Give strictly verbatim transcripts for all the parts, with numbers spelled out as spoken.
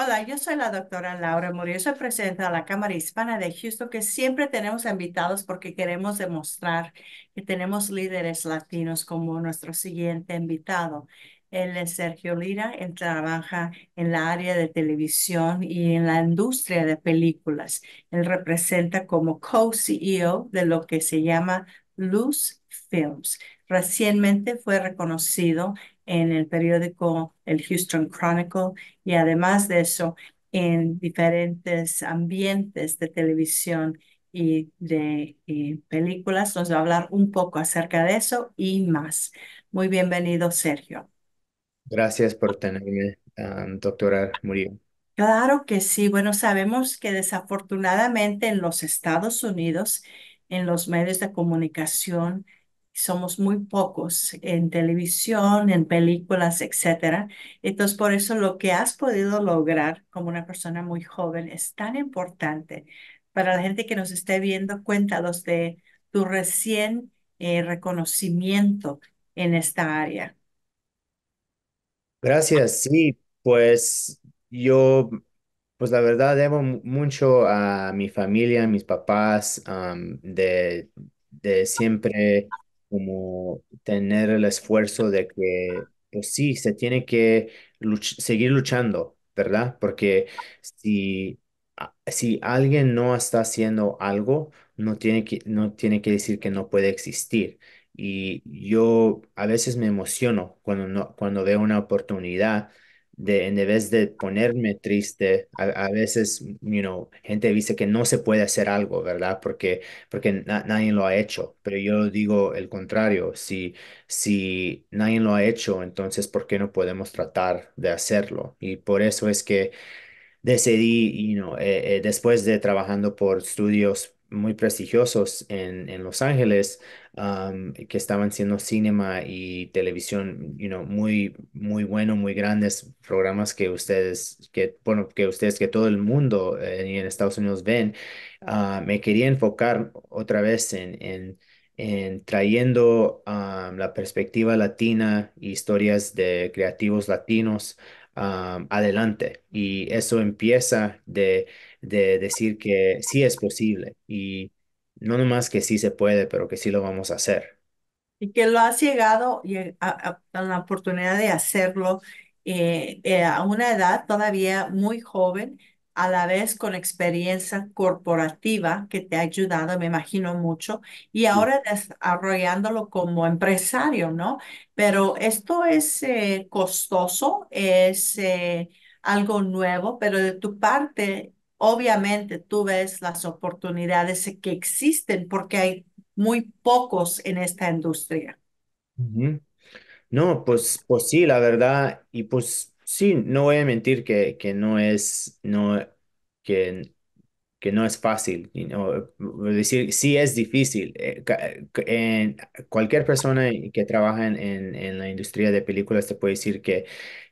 Hola, yo soy la doctora Laura Murillo, soy presidenta de la Cámara Hispana de Houston, que siempre tenemos invitados porque queremos demostrar que tenemos líderes latinos como nuestro siguiente invitado. Él es Sergio Lira, él trabaja en la área de televisión y en la industria de películas. Él representa como co-C E O de lo que se llama Luz Films. Recientemente fue reconocido en el periódico el Houston Chronicle y además de eso en diferentes ambientes de televisión y de y películas. Nos va a hablar un poco acerca de eso y más. Muy bienvenido, Sergio. Gracias por tenerme, um, doctora Murillo. Claro que sí. Bueno, sabemos que desafortunadamente en los Estados Unidos, en los medios de comunicación, somos muy pocos en televisión, en películas, etcétera. Entonces, por eso lo que has podido lograr como una persona muy joven es tan importante. Para la gente que nos esté viendo, cuéntanos de tu recién eh, reconocimiento en esta área. Gracias. Sí, pues yo, pues la verdad, debo mucho a mi familia, a mis papás, um, de, de siempre como tener el esfuerzo de que, pues sí, se tiene que luch- seguir luchando, ¿verdad? Porque si, a- si alguien no está haciendo algo, no tiene que, no tiene que decir que no puede existir. Y yo a veces me emociono cuando, no, cuando veo una oportunidad. De, en vez de ponerme triste, a, a veces, you know, gente dice que no se puede hacer algo, ¿verdad? Porque, porque na- nadie lo ha hecho, pero yo digo el contrario, si, si nadie lo ha hecho, entonces, ¿por qué no podemos tratar de hacerlo? Y por eso es que decidí, you know, eh, eh, después de trabajando por estudios muy prestigiosos en, en Los Ángeles, um, que estaban siendo cinema y televisión, you know, muy, muy bueno, muy grandes programas que ustedes, que, bueno, que ustedes, que todo el mundo eh, y en Estados Unidos ven. Ah, me quería enfocar otra vez en, en, en trayendo um, la perspectiva latina y historias de creativos latinos um, adelante. Y eso empieza de, de decir que sí es posible y no nomás que sí se puede, pero que sí lo vamos a hacer. Y que lo has llegado y a, a- a la oportunidad de hacerlo eh, eh, a una edad todavía muy joven, a la vez con experiencia corporativa que te ha ayudado, me imagino, mucho, y Sí. ahora desarrollándolo como empresario, ¿no? Pero esto es eh, costoso, es eh, algo nuevo, pero de tu parte, obviamente tú ves las oportunidades que existen porque hay muy pocos en esta industria. Ujú. No, pues, pues sí, la verdad, y pues sí, no voy a mentir que, que no es, no, que, que no es fácil, you know, voy a decir, sí es difícil. eh, ca- en- Cualquier persona que trabaja en, en, en la industria de películas te puede decir que,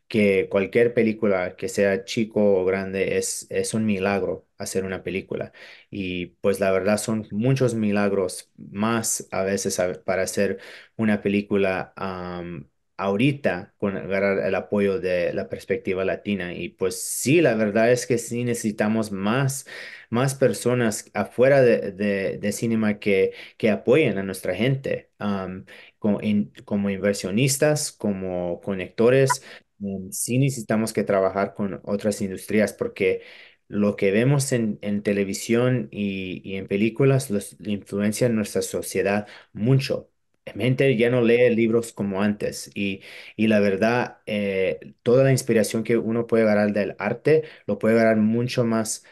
que cualquier película, que sea chico o grande, es, es un milagro hacer una película. Y pues la verdad son muchos milagros más a veces a- para hacer una película am, ahorita con agarrar el apoyo de la perspectiva latina. Y pues sí, la verdad es que sí necesitamos más, más personas afuera de, de, de cinema que, que apoyen a nuestra gente, am, como, in- como inversionistas, como conectores. Mm, Sí necesitamos que trabajar con otras industrias porque lo que vemos en, en televisión y, y en películas los, influencia en nuestra sociedad mucho. La gente ya no lee libros como antes y, y la verdad, eh, toda la inspiración que uno puede agarrar del arte lo puede agarrar mucho más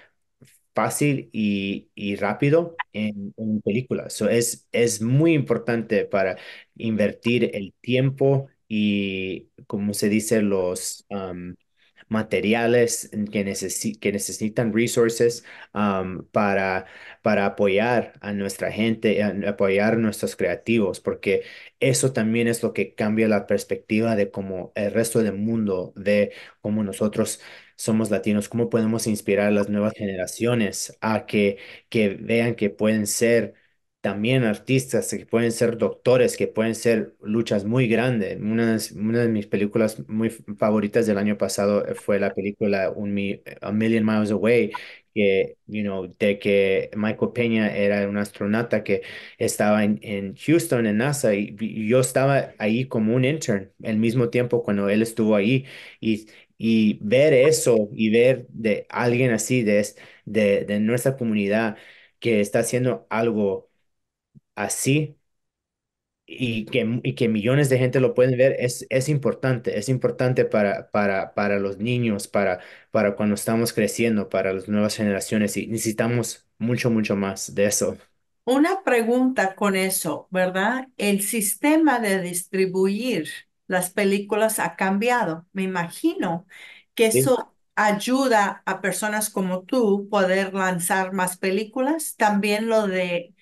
fácil y, y rápido en, en películas. So, es, es muy importante para invertir el tiempo y, como se dice, los um, materiales en que, necesi- que necesitan resources um, para, para apoyar a nuestra gente, a- apoyar a nuestros creativos, porque eso también es lo que cambia la perspectiva de cómo el resto del mundo ve cómo nosotros somos latinos, cómo podemos inspirar a las nuevas generaciones a que, que vean que pueden ser. también artistas que pueden ser doctores, que pueden ser luchas muy grandes. Una, de- una de mis películas muy favoritas del año pasado fue la película Un Mi- A Million Miles Away, que, you know, de que Michael Peña era un astronauta que estaba en, en Houston, en NASA, y, y yo estaba ahí como un intern, al mismo tiempo cuando él estuvo ahí, y, y ver eso y ver de alguien así, de, es- de, de nuestra comunidad que está haciendo algo así y que, y que millones de gente lo pueden ver, es, es importante, es importante para, para, para los niños, para, para cuando estamos creciendo, para las nuevas generaciones y necesitamos mucho, mucho más de eso. Una pregunta con eso, ¿verdad? El sistema de distribuir las películas ha cambiado. Me imagino que Sí. eso ayuda a personas como tú poder lanzar más películas. También lo de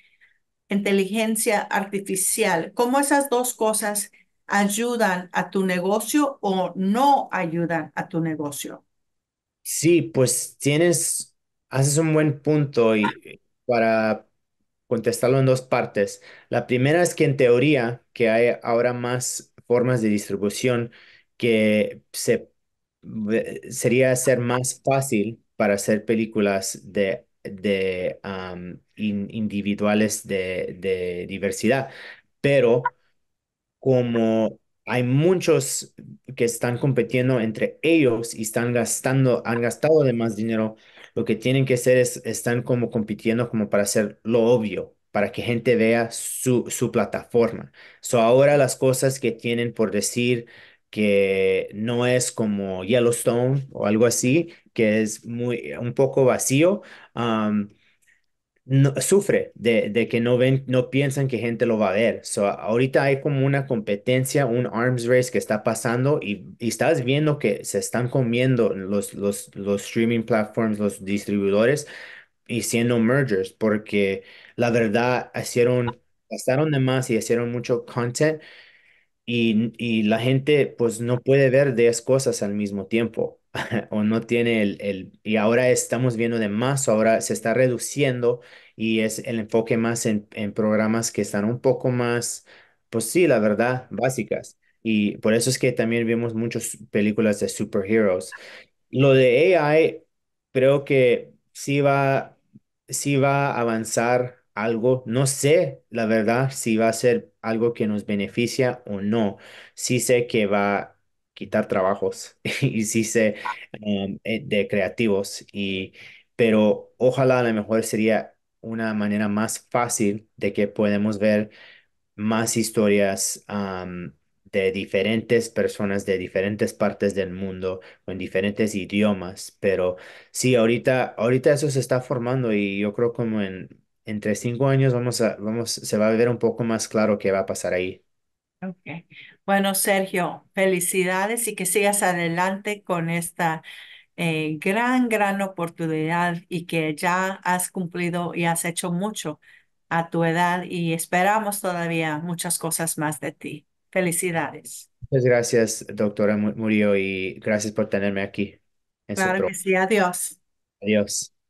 inteligencia artificial. ¿Cómo esas dos cosas ayudan a tu negocio o no ayudan a tu negocio? Sí, pues tienes, haces un buen punto y para contestarlo en dos partes. La primera es que en teoría que hay ahora más formas de distribución que se ve- sería ser más fácil para hacer películas de, de um, in- individuales de, de diversidad, pero como hay muchos que están compitiendo entre ellos y están gastando, han gastado de más dinero, lo que tienen que hacer es, están como compitiendo como para hacer lo obvio, para que gente vea su, su plataforma. So ahora las cosas que tienen por decir que no es como Yellowstone o algo así, que es muy, un poco vacío, um, no- sufre de, de que no ven, no piensan que gente lo va a ver. So, ahorita hay como una competencia, un arms race que está pasando y, y estás viendo que se están comiendo los, los, los streaming platforms, los distribuidores y siendo mergers, porque la verdad hicieron, gastaron de más y hicieron mucho content y, y la gente pues no puede ver diez cosas al mismo tiempo o no tiene el, el- y ahora estamos viendo de más, ahora se está reduciendo y es el enfoque más en, en programas que están un poco más, pues sí, la verdad, básicas. Y por eso es que también vemos muchas películas de superheroes. Lo de A I, creo que sí va, sí va a avanzar algo. No sé, la verdad, si va a ser algo que nos beneficia o no. Sí sé que va a quitar trabajos y sí sé um, eh, de creativos, y, pero ojalá a lo mejor sería una manera más fácil de que podemos ver más historias am, de diferentes personas de diferentes partes del mundo con diferentes idiomas, pero sí, ahorita, ahorita eso se está formando y yo creo como en entre cinco años vamos a, vamos, se va a ver un poco más claro qué va a pasar ahí. Okay. Bueno, Sergio, felicidades y que sigas adelante con esta eh, gran, gran oportunidad y que ya has cumplido y has hecho mucho a tu edad y esperamos todavía muchas cosas más de ti. Felicidades. Muchas gracias, doctora Mu- Murillo, y gracias por tenerme aquí en su Claro que programa. sí, adiós. Adiós.